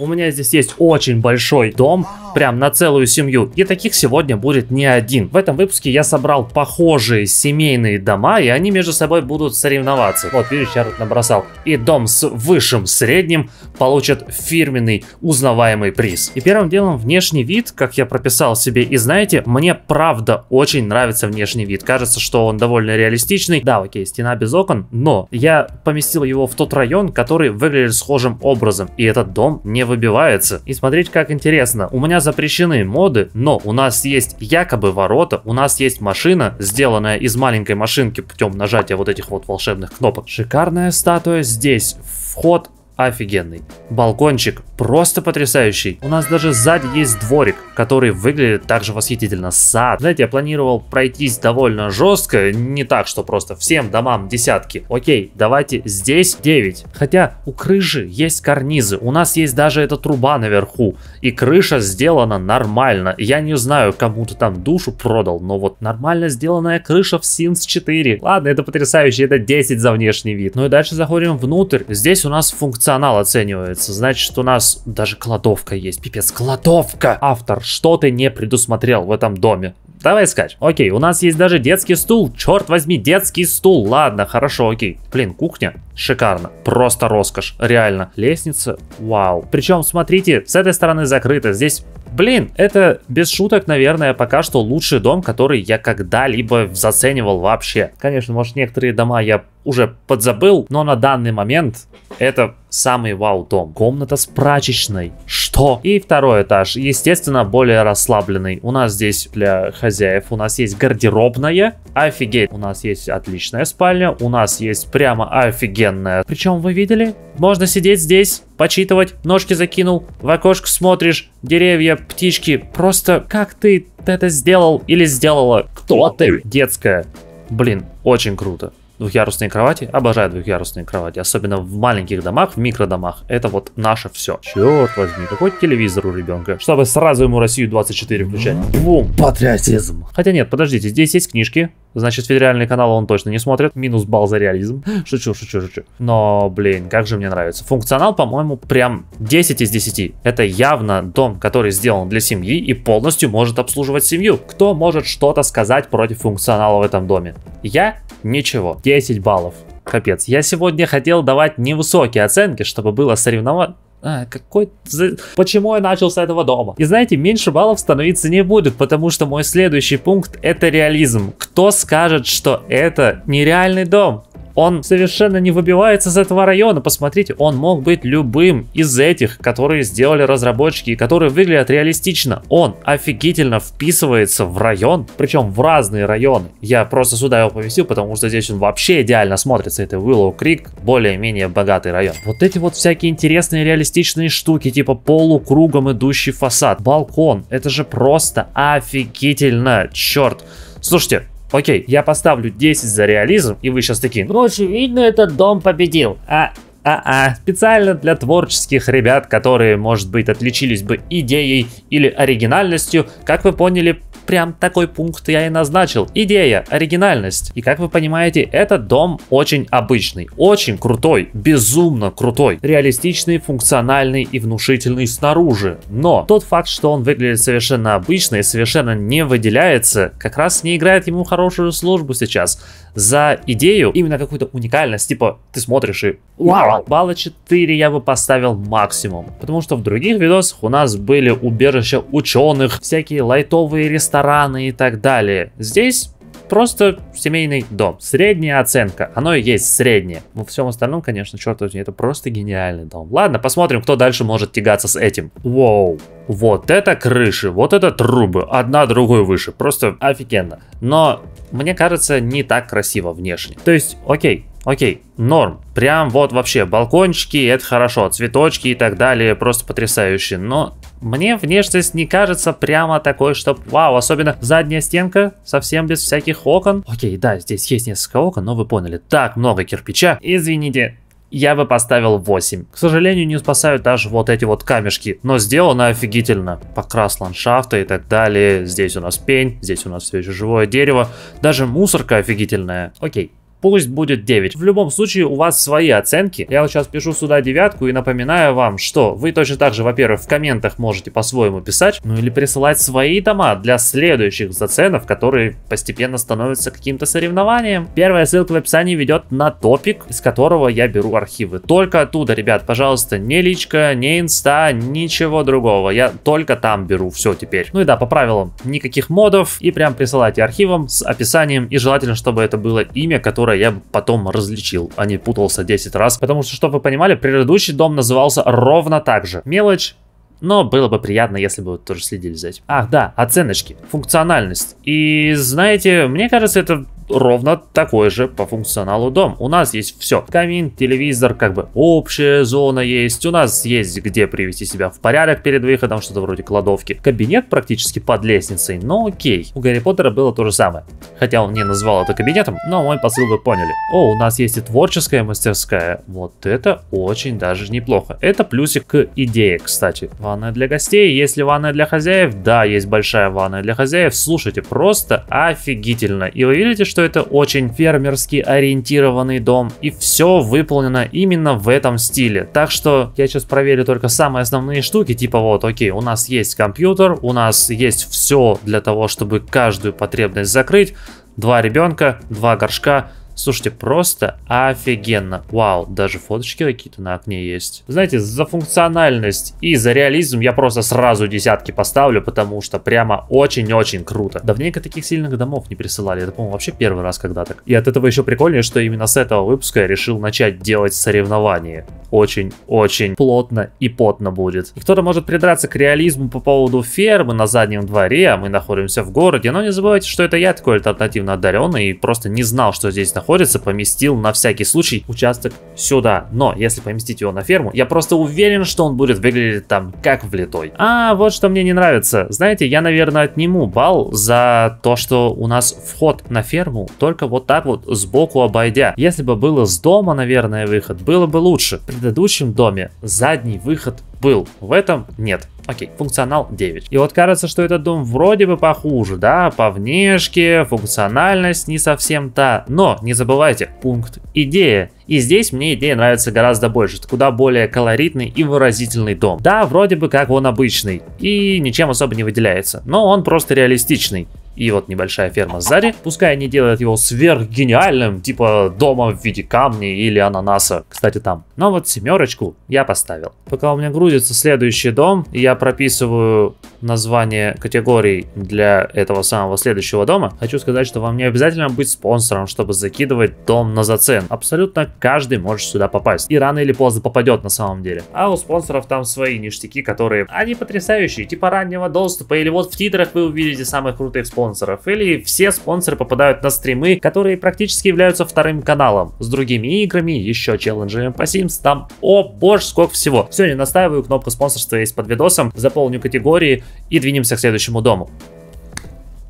У меня здесь есть очень большой дом, прям на целую семью. И таких сегодня будет не один. В этом выпуске я собрал похожие семейные дома, и они между собой будут соревноваться. Вот, видишь, я тут набросал. И дом с высшим средним получит фирменный узнаваемый приз. И первым делом внешний вид, как я прописал себе. И знаете, мне правда очень нравится внешний вид. Кажется, что он довольно реалистичный. Да, окей, стена без окон, но я поместил его в тот район, который выглядит схожим образом. И этот дом не выбивается. И смотрите, как интересно. У меня запрещены моды, но у нас есть якобы ворота, у нас есть машина, сделанная из маленькой машинки путем нажатия вот этих вот волшебных кнопок. Шикарная статуя здесь. Вход офигенный. Балкончик просто потрясающий. У нас даже сзади есть дворик, который выглядит также восхитительно. Сад. Знаете, я планировал пройтись довольно жестко. Не так, что просто всем домам десятки. Окей, давайте здесь 9. Хотя у крыши есть карнизы. У нас есть даже эта труба наверху. И крыша сделана нормально. Я не знаю, кому-то там душу продал, но вот нормально сделанная крыша в Симс 4. Ладно, это потрясающе. Это 10 за внешний вид. Ну и дальше заходим внутрь. Здесь у нас функционал оценивается. Значит, у нас даже кладовка есть. Пипец, кладовка! Автор, что ты не предусмотрел в этом доме? Давай искать. Окей, у нас есть даже детский стул. Черт возьми, детский стул. Ладно, хорошо, окей. Блин, кухня шикарно. Просто роскошь. Реально. Лестница. Вау. Причем, смотрите, с этой стороны закрыто. Здесь... Блин, это без шуток, наверное, пока что лучший дом, который я когда-либо заценивал вообще. Конечно, может, некоторые дома я уже подзабыл, но на данный момент это самый вау-дом. Комната с прачечной. Что? И второй этаж, естественно, более расслабленный. У нас здесь для хозяев, у нас есть гардеробная. Офигеть. У нас есть отличная спальня, у нас есть прямо офигенная. Причем, вы видели? Можно сидеть здесь, почитывать, ножки закинул, в окошко смотришь, деревья, птички. Просто как ты это сделал или сделала? Кто ты? Детская. Блин, очень круто. Двухъярусные кровати. Обожаю двухъярусные кровати. Особенно в маленьких домах, в микродомах. Это вот наше все. Черт возьми, какой телевизор у ребенка. Чтобы сразу ему Россию 24 включать. Бум, патриотизм. Хотя нет, подождите, здесь есть книжки. Значит, федеральный канал он точно не смотрит. Минус балл за реализм. Шучу, шучу, шучу. Но, блин, как же мне нравится. Функционал, по-моему, прям 10 из 10. Это явно дом, который сделан для семьи и полностью может обслуживать семью. Кто может что-то сказать против функционала в этом доме? Я? Ничего. 10 баллов. Капец. Я сегодня хотел давать невысокие оценки, чтобы было соревнование. Почему я начал с этого дома? И знаете, меньше баллов становиться не будет, потому что мой следующий пункт — это реализм. Кто скажет, что это нереальный дом? Он совершенно не выбивается из этого района. Посмотрите, он мог быть любым из этих, которые сделали разработчики и которые выглядят реалистично. Он офигительно вписывается в район, причем в разные районы. Я просто сюда его поместил, потому что здесь он вообще идеально смотрится. Это Уиллоу Крик, более-менее богатый район. Вот эти вот всякие интересные реалистичные штуки, типа полукругом идущий фасад, балкон. Это же просто офигительно, черт. Слушайте. Окей, я поставлю 10 за реализм, и вы сейчас такие, ну очевидно, этот дом победил. Специально для творческих ребят, которые, может быть, отличились бы идеей или оригинальностью, как вы поняли, прям такой пункт я и назначил. Идея, оригинальность. И как вы понимаете, этот дом очень обычный, очень крутой, безумно крутой. Реалистичный, функциональный и внушительный снаружи. Но тот факт, что он выглядит совершенно обычно и совершенно не выделяется, как раз не играет ему хорошую службу сейчас. За идею, именно какую-то уникальность, типа ты смотришь и... Вау! Балла 4 я бы поставил максимум. Потому что в других видосах у нас были убежища ученых, всякие лайтовые рестораны, рестораны и так далее. Здесь просто семейный дом. Средняя оценка. Оно и есть среднее. Во всем остальном, конечно, черт возьми, это просто гениальный дом. Ладно, посмотрим, кто дальше может тягаться с этим. Воу. Вот это крыши, вот это трубы. Одна другой выше. Просто офигенно. Но, мне кажется, не так красиво внешне. То есть, окей. Окей, норм. Прям вот вообще балкончики, это хорошо, цветочки и так далее, просто потрясающе. Но мне внешность не кажется прямо такой, что вау, особенно задняя стенка, совсем без всяких окон. Окей, да, здесь есть несколько окон, но вы поняли, так много кирпича. Извините. Я бы поставил 8. К сожалению, не спасают даже вот эти вот камешки. Но сделано офигительно. Покрас ландшафта и так далее. Здесь у нас пень, здесь у нас все еще живое дерево. Даже мусорка офигительная. Окей, пусть будет 9. В любом случае у вас свои оценки. Я вот сейчас пишу сюда 9 и напоминаю вам, что вы точно так же, во-первых, в комментах можете по-своему писать, ну или присылать свои тома для следующих заценов, которые постепенно становятся каким-то соревнованием. Первая ссылка в описании ведет на топик, из которого я беру архивы. Только оттуда, ребят, пожалуйста, не личка, не инста, ничего другого. Я только там беру все теперь. Ну и да, по правилам, никаких модов, и прям присылайте архивом с описанием, и желательно, чтобы это было имя, которое я потом различил, а не путался 10 раз. Потому что, чтобы вы понимали, предыдущий дом назывался ровно так же. Мелочь, но было бы приятно, если бы вы тоже следили за этим. Ах да, оценочки, функциональность. И знаете, мне кажется, это ровно такой же по функционалу дом. У нас есть все. Камин, телевизор, как бы общая зона есть. У нас есть где привести себя в порядок перед выходом, что-то вроде кладовки. Кабинет практически под лестницей, но окей. У Гарри Поттера было то же самое. Хотя он не назвал это кабинетом, но мой посыл вы поняли. О, у нас есть и творческая мастерская. Вот это очень даже неплохо. Это плюсик к идее, кстати. Ванная для гостей. Есть ли ванная для хозяев? Да, есть большая ванная для хозяев. Слушайте, просто офигительно. И вы видите, что это очень фермерски ориентированный дом, и все выполнено именно в этом стиле. Так что я сейчас проверю только самые основные штуки, типа вот, окей, у нас есть компьютер, у нас есть все для того, чтобы каждую потребность закрыть. 2 ребенка, 2 горшка. Слушайте, просто офигенно. Вау, даже фоточки какие-то на окне есть. Знаете, за функциональность и за реализм я просто сразу 10 поставлю, потому что прямо очень-очень круто. Давненько таких сильных домов не присылали. Это, по-моему, вообще первый раз когда-то. И от этого еще прикольнее, что именно с этого выпуска я решил начать делать соревнования. Очень-очень плотно и потно будет. И кто-то может придраться к реализму по поводу фермы на заднем дворе, а мы находимся в городе. Но не забывайте, что это я такой альтернативно одаренный и просто не знал, что здесь находится. Поместил на всякий случай участок сюда, но если поместить его на ферму, я просто уверен, что он будет выглядеть там как влитой. А вот что мне не нравится, знаете, я, наверное, отниму балл за то, что у нас вход на ферму только вот так вот сбоку обойдя. Если бы было с дома, наверное, выход, было бы лучше. В предыдущем доме задний выход был, в этом нет. Окей, функционал 9. И вот кажется, что этот дом вроде бы похуже, да, по внешке, функциональность не совсем та. Но не забывайте, пункт идея. И здесь мне идея нравится гораздо больше. Это куда более колоритный и выразительный дом. Да, вроде бы как он обычный и ничем особо не выделяется, но он просто реалистичный. И вот небольшая ферма сзади. Пускай они делают его сверхгениальным, типа дома в виде камня или ананаса. Кстати, там. Но вот 7 я поставил. Пока у меня грузится следующий дом, я прописываю название категорий для этого самого следующего дома. Хочу сказать, что вам не обязательно быть спонсором, чтобы закидывать дом на зацен. Абсолютно каждый может сюда попасть. И рано или поздно попадет на самом деле. А у спонсоров там свои ништяки, которые... Они потрясающие, типа раннего доступа. Или вот в титрах вы увидите самых крутых спонсоров. Или все спонсоры попадают на стримы, которые практически являются вторым каналом с другими играми, еще челленджами по Sims, там, о боже, сколько всего. Все, не настаиваю, кнопка спонсорства есть под видосом, заполню категории и двинемся к следующему дому.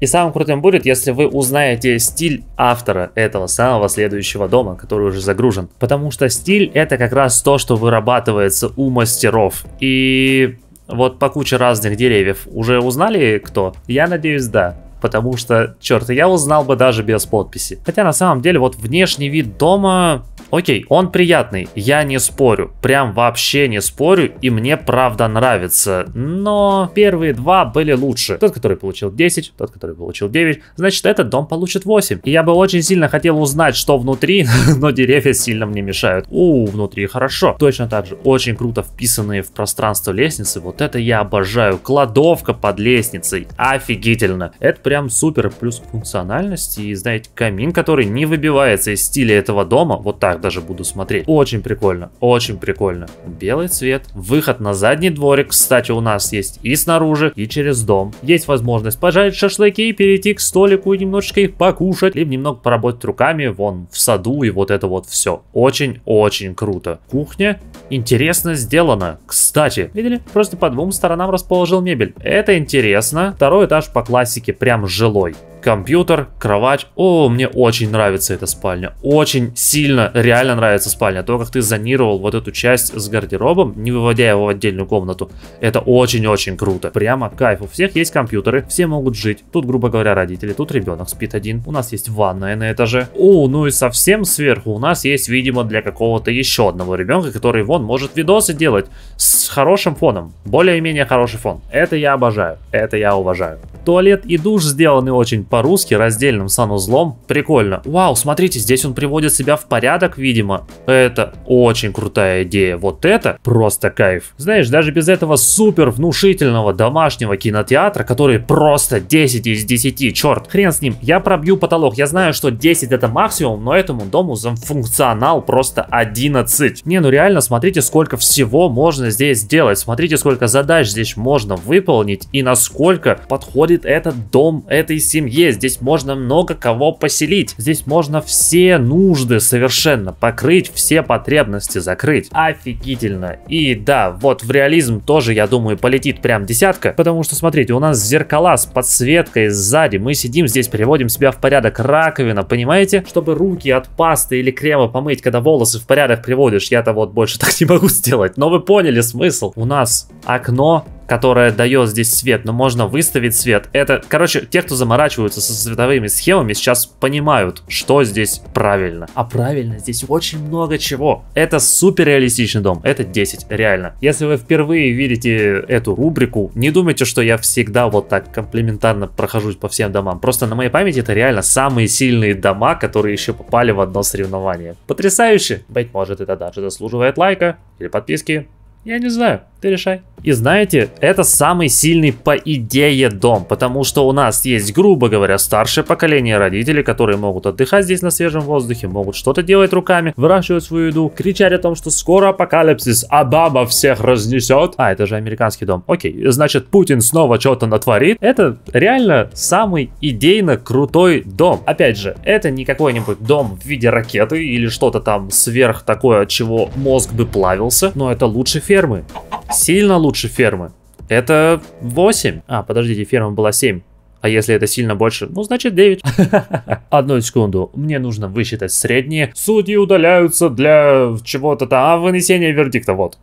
И самым крутым будет, если вы узнаете стиль автора этого самого следующего дома, который уже загружен. Потому что стиль — это как раз то, что вырабатывается у мастеров. И вот по куче разных деревьев уже узнали кто? Я надеюсь, да. Потому что, черт, я узнал бы даже без подписи. Хотя на самом деле вот внешний вид дома, окей, он приятный, я не спорю, прям вообще не спорю, и мне правда нравится. Но первые два были лучше. Тот, который получил 10, тот, который получил 9, значит, этот дом получит 8. И я бы очень сильно хотел узнать, что внутри, но деревья сильно мне мешают. Внутри хорошо. Точно так же очень круто вписанные в пространство лестницы, вот это я обожаю. Кладовка под лестницей, офигительно. Это прям супер, плюс функциональность и, знаете, камин, который не выбивается из стиля этого дома, вот так даже буду смотреть. Очень прикольно, очень прикольно. Белый цвет, выход на задний дворик, кстати, у нас есть и снаружи, и через дом. Есть возможность пожарить шашлыки, перейти к столику и немножечко их покушать, либо немного поработать руками, вон, в саду и вот это вот все. Очень-очень круто. Кухня интересно сделана, кстати, видели? Просто по двум сторонам расположил мебель. Это интересно. Второй этаж по классике, прям прям жилой. Компьютер, кровать. О, мне очень нравится эта спальня. Очень сильно, реально нравится спальня. То, как ты зонировал вот эту часть с гардеробом, не выводя его в отдельную комнату, это очень-очень круто. Прямо кайф. У всех есть компьютеры, все могут жить. Тут, грубо говоря, родители, тут ребенок спит один. У нас есть ванная на этаже. О, ну и совсем сверху у нас есть, видимо, для какого-то еще одного ребенка, который вон может видосы делать с хорошим фоном. Более-менее хороший фон. Это я обожаю. Это я уважаю. Туалет и душ сделаны очень по-русски, раздельным санузлом. Прикольно. Вау, смотрите, здесь он приводит себя в порядок, видимо. Это очень крутая идея. Вот это просто кайф. Знаешь, даже без этого супер внушительного домашнего кинотеатра, который просто 10 из 10, черт, хрен с ним, я пробью потолок. Я знаю, что 10 это максимум, но этому дому за функционал просто 11. Не, ну реально, смотрите, сколько всего можно здесь сделать. Смотрите, сколько задач здесь можно выполнить и насколько подходит этот дом этой семьи. Здесь можно много кого поселить. Здесь можно все нужды совершенно покрыть, все потребности закрыть. Офигительно. И да, вот в реализм тоже, я думаю, полетит прям десятка. Потому что, смотрите, у нас зеркала с подсветкой сзади. Мы сидим здесь, приводим себя в порядок. Раковина, понимаете? Чтобы руки от пасты или крема помыть, когда волосы в порядок приводишь. Я-то вот больше так не могу сделать. Но вы поняли смысл. У нас окно, которая дает здесь свет, но можно выставить свет. Это, короче, те, кто заморачиваются со световыми схемами, сейчас понимают, что здесь правильно. А правильно здесь очень много чего. Это супер реалистичный дом, это 10, реально. Если вы впервые видите эту рубрику, не думайте, что я всегда вот так комплиментарно прохожусь по всем домам. Просто на моей памяти это реально самые сильные дома, которые еще попали в одно соревнование. Потрясающе! Быть может, это даже заслуживает лайка или подписки. Я не знаю, ты решай. И знаете, это самый сильный по идее дом, потому что у нас есть, грубо говоря, старшее поколение родителей, которые могут отдыхать здесь на свежем воздухе, могут что-то делать руками, выращивать свою еду, кричать о том, что скоро апокалипсис, а баба всех разнесет. А, это же американский дом. Окей, значит, Путин снова что-то натворит. Это реально самый идейно крутой дом. Опять же, это не какой-нибудь дом в виде ракеты или что-то там сверх такое, от чего мозг бы плавился, но это лучше фермы. Сильно лучше фермы. Это 8. А, подождите, ферма была 7. А если это сильно больше, ну значит 9. Одну секунду, мне нужно высчитать средние. Судьи удаляются для чего-то там, вынесения вердикта, вот.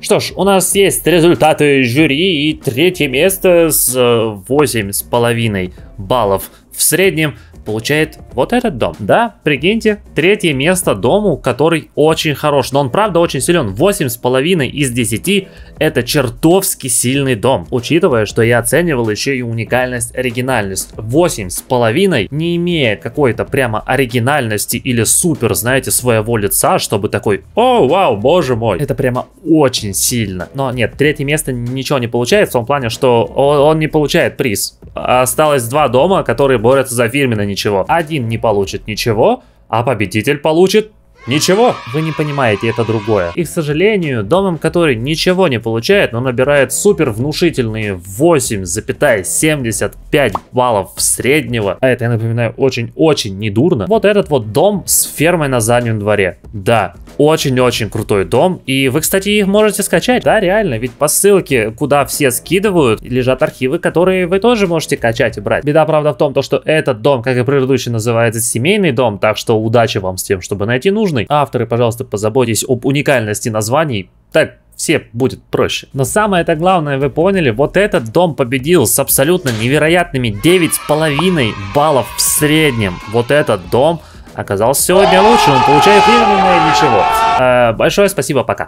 Что ж, у нас есть результаты жюри, и третье место с 8,5 баллов в среднем получает вот этот дом. Да, прикиньте, третье место дому, который очень хорош, но он правда очень силен. 8,5 из 10 это чертовски сильный дом, учитывая, что я оценивал еще и уникальность, оригинальность. 8,5, не имея какой-то прямо оригинальности или супер, знаете, своего лица, чтобы такой, о, вау, боже мой, это прямо очень сильно. Но нет, третье место ничего не получает в том плане, что он не получает приз. Осталось два дома, которые борются за фирменное ничего. Один не получит ничего, а победитель получит ничего. Вы не понимаете, это другое. И, к сожалению, домом, который ничего не получает, но набирает супер внушительные 8,75 баллов среднего, а это, я напоминаю, очень-очень недурно, вот этот вот дом с фермой на заднем дворе. Да, очень-очень крутой дом. И вы, кстати, их можете скачать. Да, реально, ведь по ссылке, куда все скидывают, лежат архивы, которые вы тоже можете качать и брать. Беда, правда, в том, что этот дом, как и предыдущий, называется семейный дом, так что удачи вам с тем, чтобы найти нужный. Авторы, пожалуйста, позаботьтесь об уникальности названий, так все будет проще. Но самое-то главное, вы поняли, вот этот дом победил с абсолютно невероятными 9,5 баллов в среднем. Вот этот дом оказался сегодня лучше, он получает именно ничего. Большое спасибо, пока.